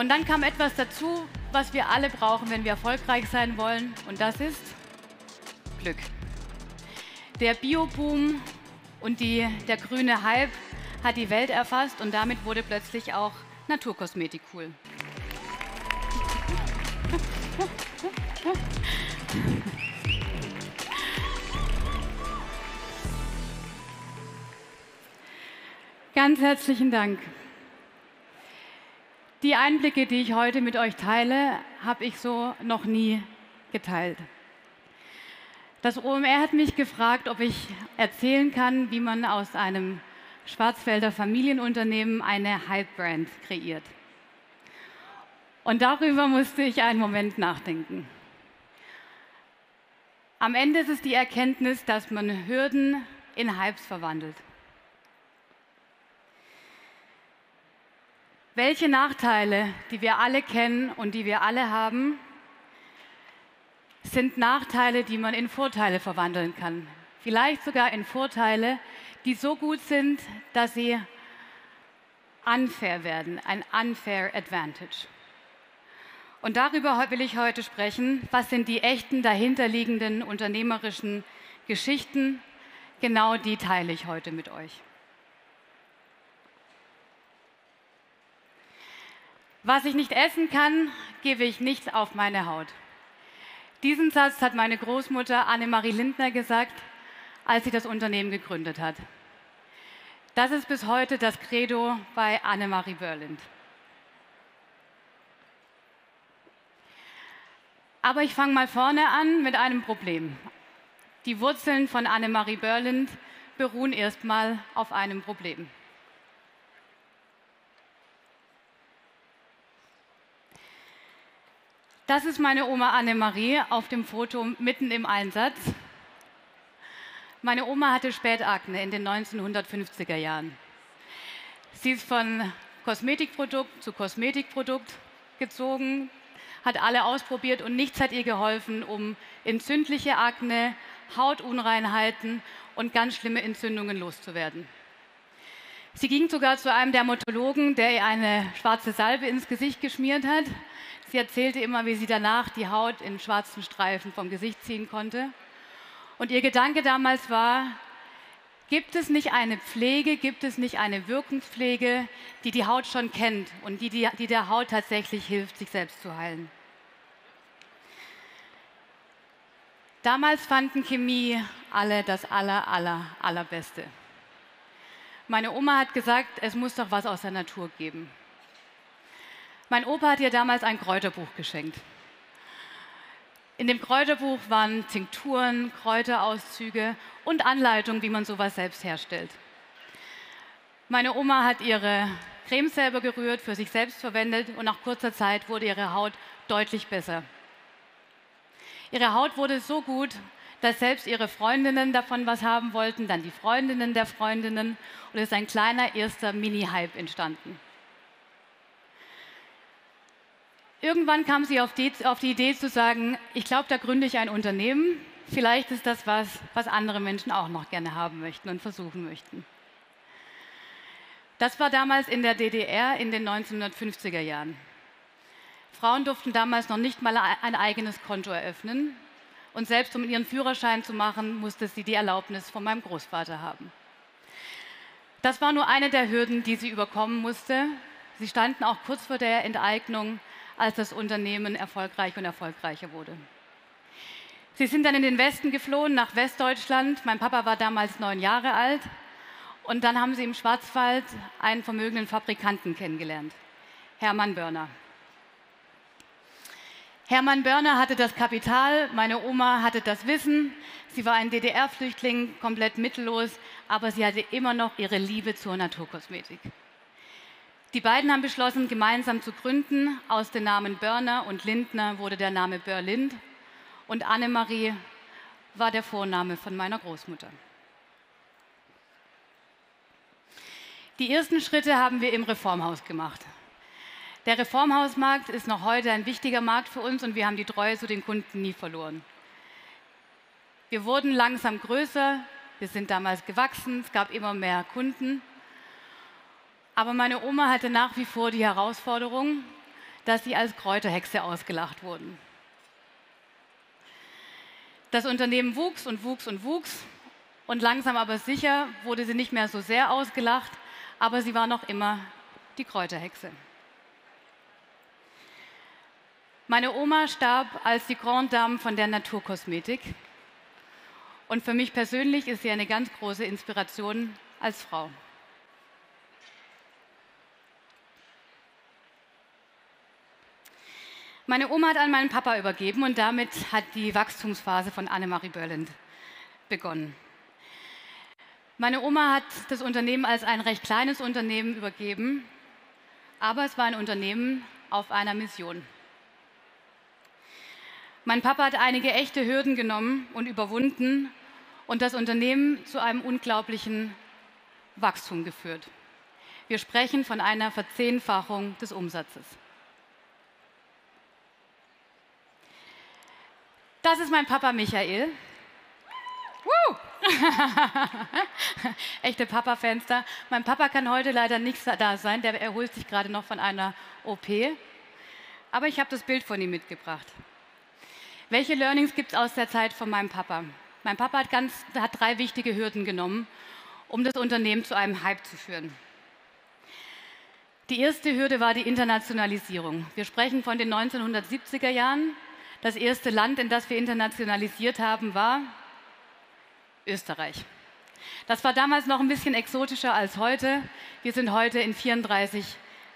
Und dann kam etwas dazu, was wir alle brauchen, wenn wir erfolgreich sein wollen. Und das ist Glück. Der Bio-Boom und der grüne Hype hat die Welt erfasst und damit wurde plötzlich auch Naturkosmetik cool. Ganz herzlichen Dank. Die Einblicke, die ich heute mit euch teile, habe ich so noch nie geteilt. Das OMR hat mich gefragt, ob ich erzählen kann, wie man aus einem Schwarzwälder Familienunternehmen eine Hype-Brand kreiert. Und darüber musste ich einen Moment nachdenken. Am Ende ist es die Erkenntnis, dass man Hürden in Hypes verwandelt. Welche Nachteile, die wir alle kennen und die wir alle haben, sind Nachteile, die man in Vorteile verwandeln kann. Vielleicht sogar in Vorteile, die so gut sind, dass sie unfair werden, ein unfair advantage. Und darüber will ich heute sprechen. Was sind die echten, dahinterliegenden unternehmerischen Geschichten? Genau die teile ich heute mit euch. Was ich nicht essen kann, gebe ich nicht auf meine Haut. Diesen Satz hat meine Großmutter Annemarie Lindner gesagt, als sie das Unternehmen gegründet hat. Das ist bis heute das Credo bei Annemarie Börlind. Aber ich fange mal vorne an mit einem Problem. Die Wurzeln von Annemarie Börlind beruhen erstmal auf einem Problem. Das ist meine Oma Annemarie auf dem Foto mitten im Einsatz. Meine Oma hatte Spätakne in den 1950er Jahren. Sie ist von Kosmetikprodukt zu Kosmetikprodukt gezogen, hat alle ausprobiert und nichts hat ihr geholfen, um entzündliche Akne, Hautunreinheiten und ganz schlimme Entzündungen loszuwerden. Sie ging sogar zu einem Dermatologen, der ihr eine schwarze Salbe ins Gesicht geschmiert hat. Sie erzählte immer, wie sie danach die Haut in schwarzen Streifen vom Gesicht ziehen konnte. Und ihr Gedanke damals war, gibt es nicht eine Pflege, gibt es nicht eine Wirkungspflege, die die Haut schon kennt und die der Haut tatsächlich hilft, sich selbst zu heilen? Damals fanden Chemie alle das Allerbeste. Meine Oma hat gesagt, es muss doch was aus der Natur geben. Mein Opa hat ihr damals ein Kräuterbuch geschenkt. In dem Kräuterbuch waren Tinkturen, Kräuterauszüge und Anleitungen, wie man sowas selbst herstellt. Meine Oma hat ihre Creme selber gerührt, für sich selbst verwendet und nach kurzer Zeit wurde ihre Haut deutlich besser. Ihre Haut wurde so gut, dass selbst ihre Freundinnen davon was haben wollten, dann die Freundinnen der Freundinnen und es ist ein kleiner erster Mini-Hype entstanden. Irgendwann kam sie auf die Idee zu sagen, ich glaube, da gründe ich ein Unternehmen. Vielleicht ist das was andere Menschen auch noch gerne haben möchten und versuchen möchten. Das war damals in der DDR in den 1950er Jahren. Frauen durften damals noch nicht mal ein eigenes Konto eröffnen. Und selbst um ihren Führerschein zu machen, musste sie die Erlaubnis von meinem Großvater haben. Das war nur eine der Hürden, die sie überkommen musste. Sie standen auch kurz vor der Enteignung, als das Unternehmen erfolgreich und erfolgreicher wurde. Sie sind dann in den Westen geflohen, nach Westdeutschland. Mein Papa war damals 9 Jahre alt. Und dann haben sie im Schwarzwald einen vermögenden Fabrikanten kennengelernt, Hermann Börner. Hermann Börner hatte das Kapital, meine Oma hatte das Wissen. Sie war ein DDR-Flüchtling, komplett mittellos, aber sie hatte immer noch ihre Liebe zur Naturkosmetik. Die beiden haben beschlossen, gemeinsam zu gründen. Aus den Namen Börner und Lindner wurde der Name Börlind und Annemarie war der Vorname von meiner Großmutter. Die ersten Schritte haben wir im Reformhaus gemacht. Der Reformhausmarkt ist noch heute ein wichtiger Markt für uns und wir haben die Treue zu den Kunden nie verloren. Wir wurden langsam größer, wir sind damals gewachsen, es gab immer mehr Kunden. Aber meine Oma hatte nach wie vor die Herausforderung, dass sie als Kräuterhexe ausgelacht wurden. Das Unternehmen wuchs und wuchs und wuchs und langsam aber sicher wurde sie nicht mehr so sehr ausgelacht, aber sie war noch immer die Kräuterhexe. Meine Oma starb als die Grande Dame von der Naturkosmetik und für mich persönlich ist sie eine ganz große Inspiration als Frau. Meine Oma hat an meinen Papa übergeben und damit hat die Wachstumsphase von Annemarie Börlind begonnen. Meine Oma hat das Unternehmen als ein recht kleines Unternehmen übergeben, aber es war ein Unternehmen auf einer Mission. Mein Papa hat einige echte Hürden genommen und überwunden und das Unternehmen zu einem unglaublichen Wachstum geführt. Wir sprechen von einer Verzehnfachung des Umsatzes. Das ist mein Papa Michael. Woo! Echte Papa-Fans da. Mein Papa kann heute leider nicht da sein, der erholt sich gerade noch von einer OP. Aber ich habe das Bild von ihm mitgebracht. Welche Learnings gibt es aus der Zeit von meinem Papa? Mein Papa hat drei wichtige Hürden genommen, um das Unternehmen zu einem Hype zu führen. Die erste Hürde war die Internationalisierung. Wir sprechen von den 1970er Jahren. Das erste Land, in das wir internationalisiert haben, war Österreich. Das war damals noch ein bisschen exotischer als heute. Wir sind heute in 34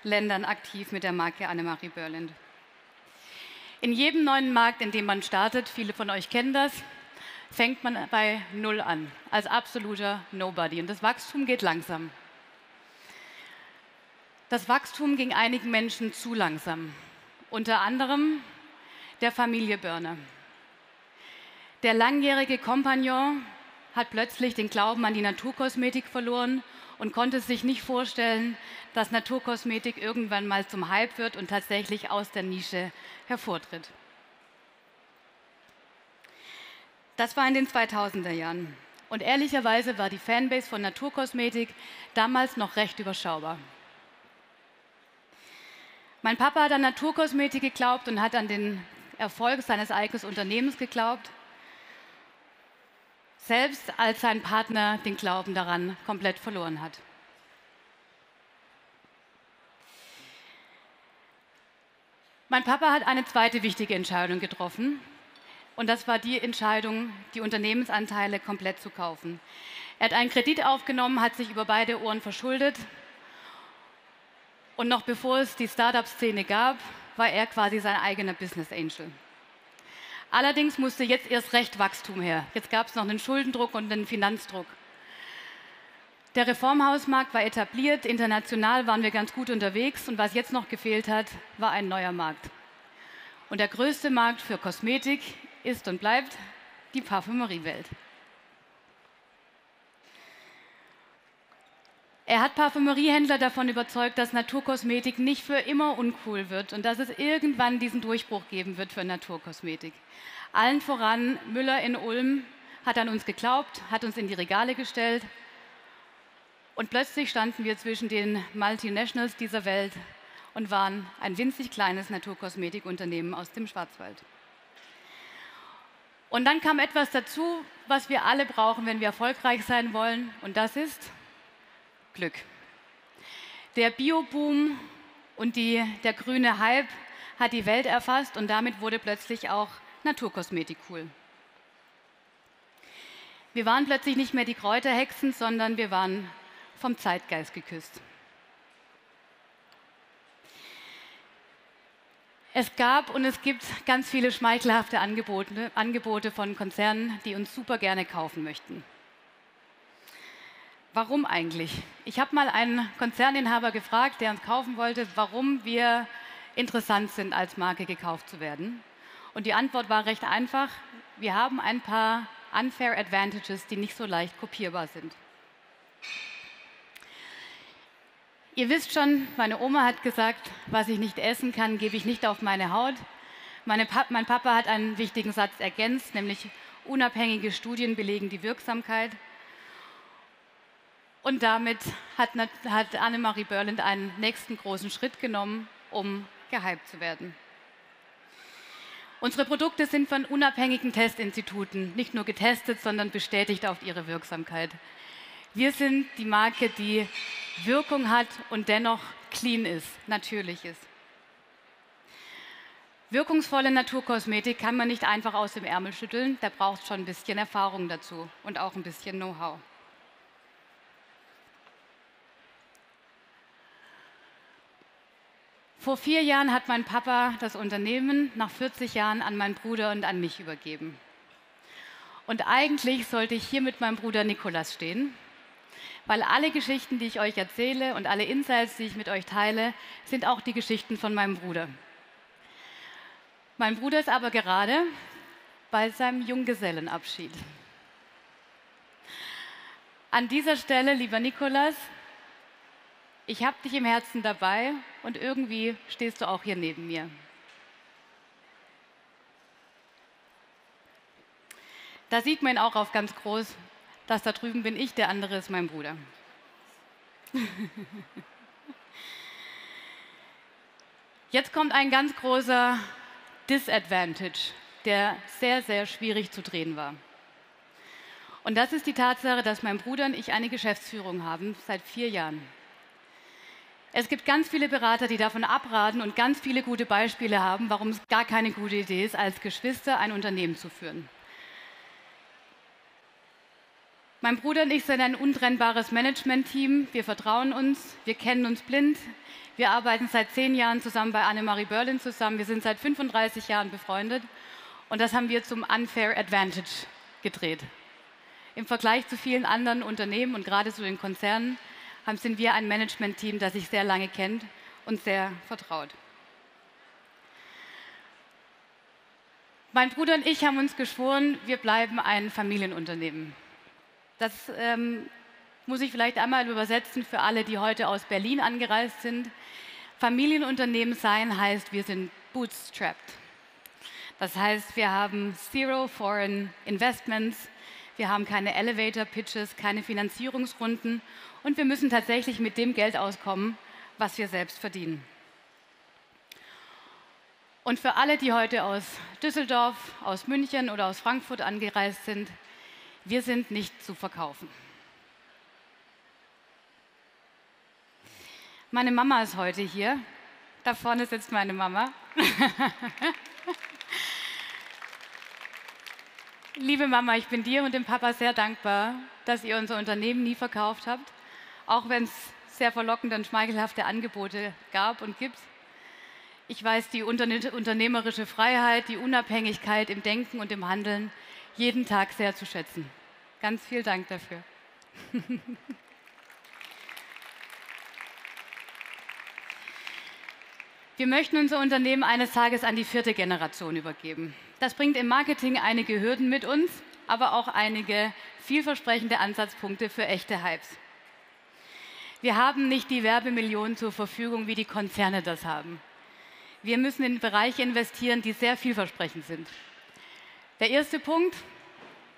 Ländern aktiv mit der Marke Annemarie Börlind. In jedem neuen Markt, in dem man startet, viele von euch kennen das, fängt man bei Null an, als absoluter Nobody. Und das Wachstum geht langsam. Das Wachstum ging einigen Menschen zu langsam. Unter anderem der Familie Börner. Der langjährige Kompagnon hat plötzlich den Glauben an die Naturkosmetik verloren und konnte sich nicht vorstellen, dass Naturkosmetik irgendwann mal zum Hype wird und tatsächlich aus der Nische hervortritt. Das war in den 2000er Jahren und ehrlicherweise war die Fanbase von Naturkosmetik damals noch recht überschaubar. Mein Papa hat an Naturkosmetik geglaubt und hat an den Erfolg seines eigenen Unternehmens geglaubt, selbst als sein Partner den Glauben daran komplett verloren hat. Mein Papa hat eine zweite wichtige Entscheidung getroffen und das war die Entscheidung, die Unternehmensanteile komplett zu kaufen. Er hat einen Kredit aufgenommen, hat sich über beide Ohren verschuldet und noch bevor es die Startup-Szene gab, war er quasi sein eigener Business Angel. Allerdings musste jetzt erst recht Wachstum her. Jetzt gab es noch einen Schuldendruck und einen Finanzdruck. Der Reformhausmarkt war etabliert, international waren wir ganz gut unterwegs und was jetzt noch gefehlt hat, war ein neuer Markt. Und der größte Markt für Kosmetik ist und bleibt die Parfümeriewelt. Er hat Parfümeriehändler davon überzeugt, dass Naturkosmetik nicht für immer uncool wird und dass es irgendwann diesen Durchbruch geben wird für Naturkosmetik. Allen voran Müller in Ulm hat an uns geglaubt, hat uns in die Regale gestellt und plötzlich standen wir zwischen den Multinationals dieser Welt und waren ein winzig kleines Naturkosmetikunternehmen aus dem Schwarzwald. Und dann kam etwas dazu, was wir alle brauchen, wenn wir erfolgreich sein wollen und das ist Glück. Der Bio-Boom und der grüne Hype hat die Welt erfasst und damit wurde plötzlich auch Naturkosmetik cool. Wir waren plötzlich nicht mehr die Kräuterhexen, sondern wir waren vom Zeitgeist geküsst. Es gab und es gibt ganz viele schmeichelhafte Angebote von Konzernen, die uns super gerne kaufen möchten. Warum eigentlich? Ich habe mal einen Konzerninhaber gefragt, der uns kaufen wollte, warum wir interessant sind, als Marke gekauft zu werden. Und die Antwort war recht einfach. Wir haben ein paar unfair advantages, die nicht so leicht kopierbar sind. Ihr wisst schon, meine Oma hat gesagt, was ich nicht essen kann, gebe ich nicht auf meine Haut. Mein Papa hat einen wichtigen Satz ergänzt, nämlich unabhängige Studien belegen die Wirksamkeit. Und damit hat Annemarie Börlind einen nächsten großen Schritt genommen, um gehypt zu werden. Unsere Produkte sind von unabhängigen Testinstituten nicht nur getestet, sondern bestätigt auf ihre Wirksamkeit. Wir sind die Marke, die Wirkung hat und dennoch clean ist, natürlich ist. Wirkungsvolle Naturkosmetik kann man nicht einfach aus dem Ärmel schütteln, da braucht es schon ein bisschen Erfahrung dazu und auch ein bisschen Know-how. Vor 4 Jahren hat mein Papa das Unternehmen nach 40 Jahren an meinen Bruder und an mich übergeben. Und eigentlich sollte ich hier mit meinem Bruder Nicolas stehen, weil alle Geschichten, die ich euch erzähle und alle Insights, die ich mit euch teile, sind auch die Geschichten von meinem Bruder. Mein Bruder ist aber gerade bei seinem Junggesellenabschied. An dieser Stelle, lieber Nicolas, ich habe dich im Herzen dabei und irgendwie stehst du auch hier neben mir. Da sieht man ihn auch auf ganz groß, dass da drüben bin ich, der andere ist mein Bruder. Jetzt kommt ein ganz großer Disadvantage, der sehr, sehr schwierig zu drehen war. Und das ist die Tatsache, dass mein Bruder und ich eine Geschäftsführung haben, seit 4 Jahren. Es gibt ganz viele Berater, die davon abraten und ganz viele gute Beispiele haben, warum es gar keine gute Idee ist, als Geschwister ein Unternehmen zu führen. Mein Bruder und ich sind ein untrennbares Management-Team. Wir vertrauen uns, wir kennen uns blind. Wir arbeiten seit 10 Jahren zusammen bei Annemarie Börlind zusammen. Wir sind seit 35 Jahren befreundet. Und das haben wir zum Unfair Advantage gedreht. Im Vergleich zu vielen anderen Unternehmen und gerade zu den Konzernen sind wir ein Management-Team, das sich sehr lange kennt und sehr vertraut. Mein Bruder und ich haben uns geschworen, wir bleiben ein Familienunternehmen. Das muss ich vielleicht einmal übersetzen für alle, die heute aus Berlin angereist sind. Familienunternehmen sein heißt, wir sind bootstrapped. Das heißt, wir haben zero foreign investments, wir haben keine Elevator Pitches, keine Finanzierungsrunden und wir müssen tatsächlich mit dem Geld auskommen, was wir selbst verdienen. Und für alle, die heute aus Düsseldorf, aus München oder aus Frankfurt angereist sind, wir sind nicht zu verkaufen. Meine Mama ist heute hier. Da vorne sitzt meine Mama. Liebe Mama, ich bin dir und dem Papa sehr dankbar, dass ihr unser Unternehmen nie verkauft habt, auch wenn es sehr verlockende und schmeichelhafte Angebote gab und gibt. Ich weiß, die unternehmerische Freiheit, die Unabhängigkeit im Denken und im Handeln jeden Tag sehr zu schätzen. Ganz vielen Dank dafür. Wir möchten unser Unternehmen eines Tages an die 4. Generation übergeben. Das bringt im Marketing einige Hürden mit uns, aber auch einige vielversprechende Ansatzpunkte für echte Hypes. Wir haben nicht die Werbemillionen zur Verfügung, wie die Konzerne das haben. Wir müssen in Bereiche investieren, die sehr vielversprechend sind. Der erste Punkt,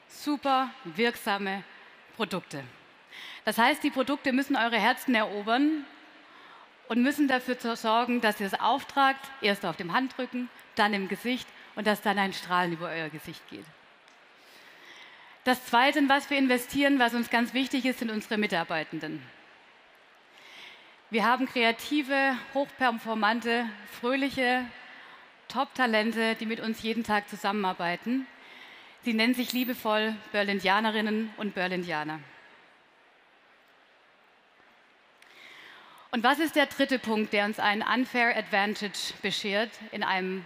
super wirksame Produkte. Das heißt, die Produkte müssen eure Herzen erobern und müssen dafür sorgen, dass ihr es auftragt, erst auf dem Handrücken, dann im Gesicht und dass dann ein Strahlen über euer Gesicht geht. Das Zweite, in was wir investieren, was uns ganz wichtig ist, sind unsere Mitarbeitenden. Wir haben kreative, hochperformante, fröhliche Top-Talente, die mit uns jeden Tag zusammenarbeiten. Sie nennen sich liebevoll Börlindianerinnen und Börlindianer. Und was ist der dritte Punkt, der uns einen unfair advantage beschert in einem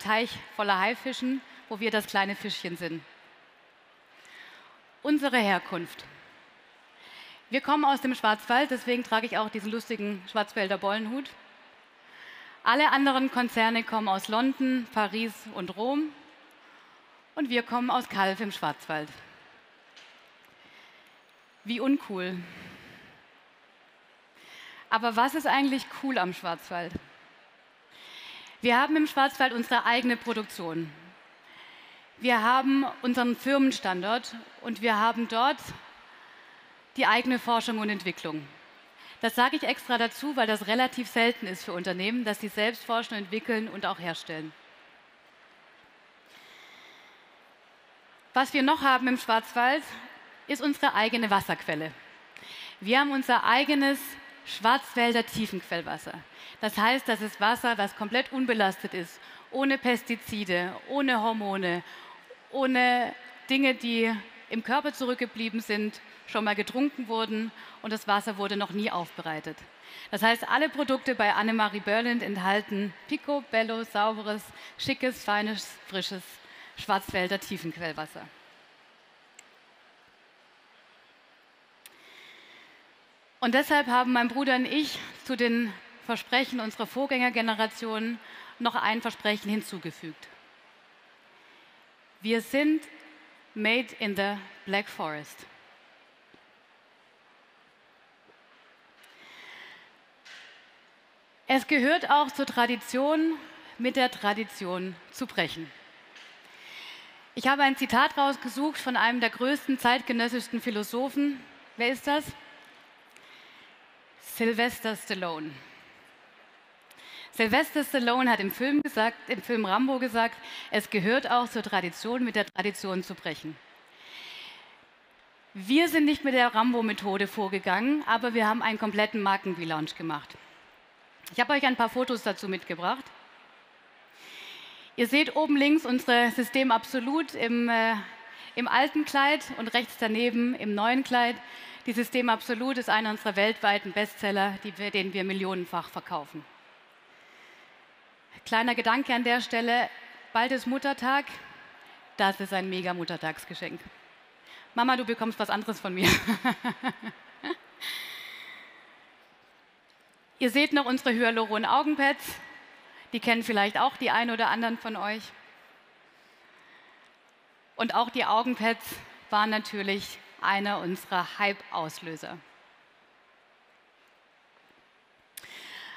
Teich voller Haifischen, wo wir das kleine Fischchen sind? Unsere Herkunft. Wir kommen aus dem Schwarzwald, deswegen trage ich auch diesen lustigen Schwarzwälder Bollenhut. Alle anderen Konzerne kommen aus London, Paris und Rom und wir kommen aus Calw im Schwarzwald. Wie uncool. Aber was ist eigentlich cool am Schwarzwald? Wir haben im Schwarzwald unsere eigene Produktion. Wir haben unseren Firmenstandort und wir haben dort die eigene Forschung und Entwicklung. Das sage ich extra dazu, weil das relativ selten ist für Unternehmen, dass sie selbst forschen, entwickeln und auch herstellen. Was wir noch haben im Schwarzwald, ist unsere eigene Wasserquelle. Wir haben unser eigenes Schwarzwälder Tiefenquellwasser. Das heißt, das ist Wasser, das komplett unbelastet ist, ohne Pestizide, ohne Hormone, ohne Dinge, die im Körper zurückgeblieben sind, schon mal getrunken wurden und das Wasser wurde noch nie aufbereitet. Das heißt, alle Produkte bei Annemarie Börlind enthalten picobello, sauberes, schickes, feines, frisches Schwarzwälder Tiefenquellwasser. Und deshalb haben mein Bruder und ich zu den Versprechen unserer Vorgängergeneration noch ein Versprechen hinzugefügt. Wir sind made in the Black Forest. Es gehört auch zur Tradition, mit der Tradition zu brechen. Ich habe ein Zitat rausgesucht von einem der größten zeitgenössischen Philosophen. Wer ist das? Sylvester Stallone. Sylvester Stallone hat im Film Rambo gesagt, es gehört auch zur Tradition, mit der Tradition zu brechen. Wir sind nicht mit der Rambo-Methode vorgegangen, aber wir haben einen kompletten Marken-Relaunch gemacht. Ich habe euch ein paar Fotos dazu mitgebracht. Ihr seht oben links unsere System Absolut im alten Kleid und rechts daneben im neuen Kleid. Die System Absolut ist einer unserer weltweiten Bestseller, den wir millionenfach verkaufen. Kleiner Gedanke an der Stelle, bald ist Muttertag, das ist ein mega Muttertagsgeschenk. Mama, du bekommst was anderes von mir. Ihr seht noch unsere Hyaluron-Augenpads, die kennen vielleicht auch die einen oder anderen von euch. Und auch die Augenpads waren natürlich einer unserer Hype-Auslöser.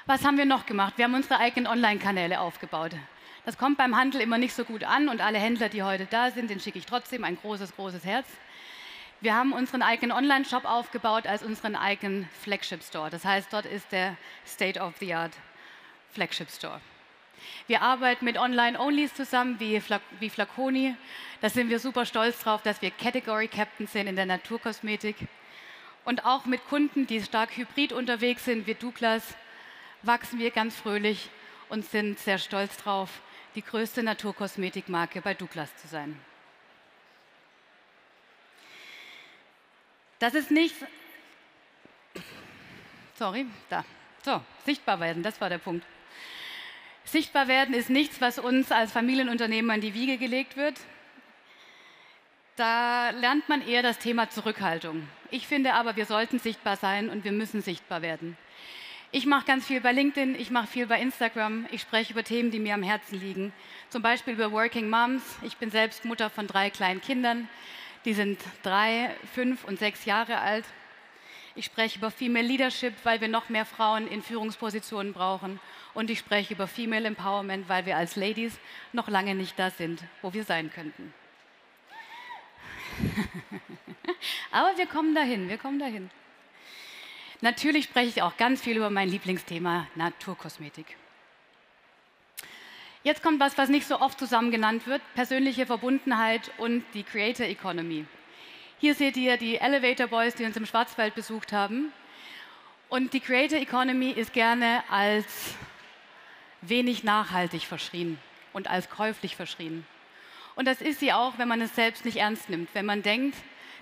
Was haben wir noch gemacht? Wir haben unsere eigenen Online-Kanäle aufgebaut. Das kommt beim Handel immer nicht so gut an und alle Händler, die heute da sind, den schicke ich trotzdem ein großes, großes Herz. Wir haben unseren eigenen Online-Shop aufgebaut als unseren eigenen Flagship-Store. Das heißt, dort ist der State-of-the-Art Flagship-Store. Wir arbeiten mit Online-Onlys zusammen, wie Flaconi. Da sind wir super stolz drauf, dass wir Category Captains sind in der Naturkosmetik. Und auch mit Kunden, die stark hybrid unterwegs sind, wie Douglas, wachsen wir ganz fröhlich und sind sehr stolz drauf, die größte Naturkosmetikmarke bei Douglas zu sein. Das ist nicht... Sorry, da. So, sichtbar werden, das war der Punkt. Sichtbar werden ist nichts, was uns als Familienunternehmer in die Wiege gelegt wird. Da lernt man eher das Thema Zurückhaltung. Ich finde aber, wir sollten sichtbar sein und wir müssen sichtbar werden. Ich mache ganz viel bei LinkedIn, ich mache viel bei Instagram, ich spreche über Themen, die mir am Herzen liegen. Zum Beispiel über Working Moms. Ich bin selbst Mutter von 3 kleinen Kindern. Die sind 3, 5 und 6 Jahre alt. Ich spreche über Female Leadership, weil wir noch mehr Frauen in Führungspositionen brauchen. Und ich spreche über Female Empowerment, weil wir als Ladies noch lange nicht da sind, wo wir sein könnten. Aber wir kommen dahin, wir kommen dahin. Natürlich spreche ich auch ganz viel über mein Lieblingsthema Naturkosmetik. Jetzt kommt was, was nicht so oft zusammen genannt wird, persönliche Verbundenheit und die Creator Economy. Hier seht ihr die Elevator Boys, die uns im Schwarzwald besucht haben. Und die Creator Economy ist gerne als wenig nachhaltig verschrien und als käuflich verschrien. Und das ist sie auch, wenn man es selbst nicht ernst nimmt, wenn man denkt,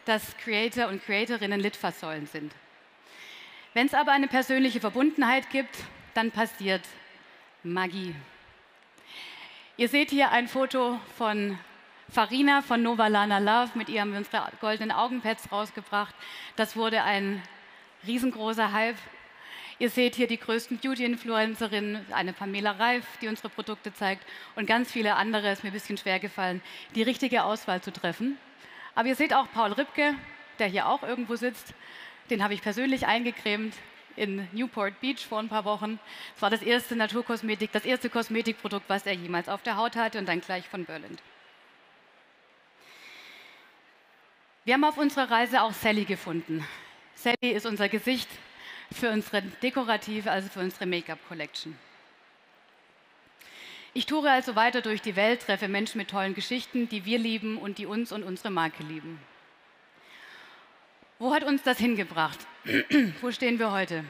dass Creator und Creatorinnen Litfaßsäulen sind. Wenn es aber eine persönliche Verbundenheit gibt, dann passiert Magie. Ihr seht hier ein Foto von Farina von Nova Lana Love. Mit ihr haben wir unsere goldenen Augenpads rausgebracht. Das wurde ein riesengroßer Hype. Ihr seht hier die größten Beauty-Influencerinnen, eine Pamela Reif, die unsere Produkte zeigt und ganz viele andere. Es ist mir ein bisschen schwer gefallen, die richtige Auswahl zu treffen. Aber ihr seht auch Paul Ripke, der hier auch irgendwo sitzt. Den habe ich persönlich eingecremt in Newport Beach vor ein paar Wochen. Es war das erste Naturkosmetik, das erste Kosmetikprodukt, was er jemals auf der Haut hatte und dann gleich von Börlind. Wir haben auf unserer Reise auch Sally gefunden. Sally ist unser Gesicht. für unsere dekorative, also für unsere Make-up-Collection. Ich toure also weiter durch die Welt, treffe Menschen mit tollen Geschichten, die wir lieben und die uns und unsere Marke lieben. Wo hat uns das hingebracht? Wo stehen wir heute?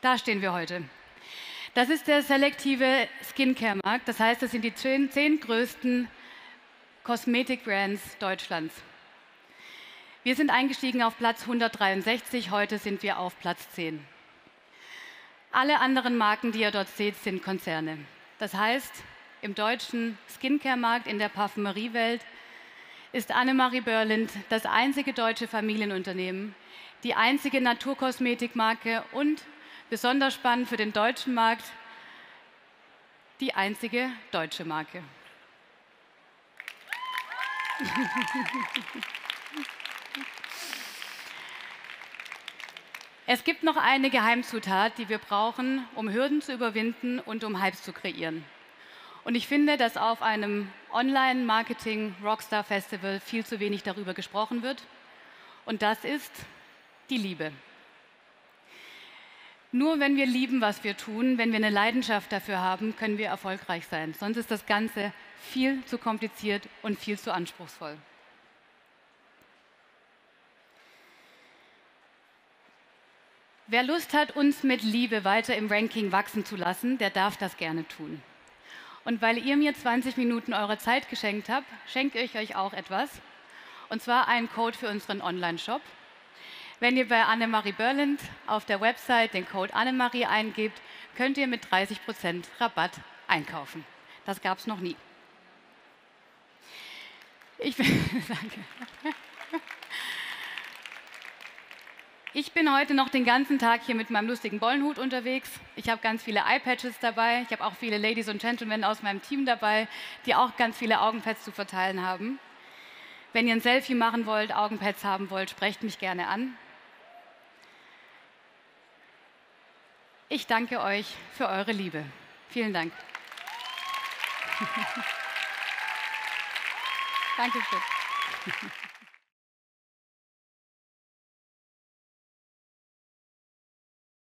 Da stehen wir heute. Das ist der selektive Skincare-Markt. Das heißt, das sind die 10 größten Kosmetik-Brands Deutschlands. Wir sind eingestiegen auf Platz 163, heute sind wir auf Platz 10. Alle anderen Marken, die ihr dort seht, sind Konzerne. Das heißt, im deutschen Skincare-Markt, in der Parfümeriewelt, ist Annemarie Börlind das einzige deutsche Familienunternehmen, die einzige Naturkosmetikmarke und, besonders spannend für den deutschen Markt, die einzige deutsche Marke. Es gibt noch eine Geheimzutat, die wir brauchen, um Hürden zu überwinden und um Hypes zu kreieren. Und ich finde, dass auf einem Online-Marketing-Rockstar-Festival viel zu wenig darüber gesprochen wird. Und das ist die Liebe. Nur wenn wir lieben, was wir tun, wenn wir eine Leidenschaft dafür haben, können wir erfolgreich sein. Sonst ist das Ganze viel zu kompliziert und viel zu anspruchsvoll. Wer Lust hat, uns mit Liebe weiter im Ranking wachsen zu lassen, der darf das gerne tun. Und weil ihr mir 20 Minuten eurer Zeit geschenkt habt, schenke ich euch auch etwas. Und zwar einen Code für unseren Online-Shop. Wenn ihr bei Annemarie Börlind auf der Website den Code Annemarie eingebt, könnt ihr mit 30% Rabatt einkaufen. Das gab es noch nie. Ich bin heute noch den ganzen Tag hier mit meinem lustigen Bollenhut unterwegs. Ich habe ganz viele Eyepatches dabei. Ich habe auch viele Ladies und Gentlemen aus meinem Team dabei, die auch ganz viele Augenpads zu verteilen haben. Wenn ihr ein Selfie machen wollt, Augenpads haben wollt, sprecht mich gerne an. Ich danke euch für eure Liebe. Vielen Dank. Dankeschön.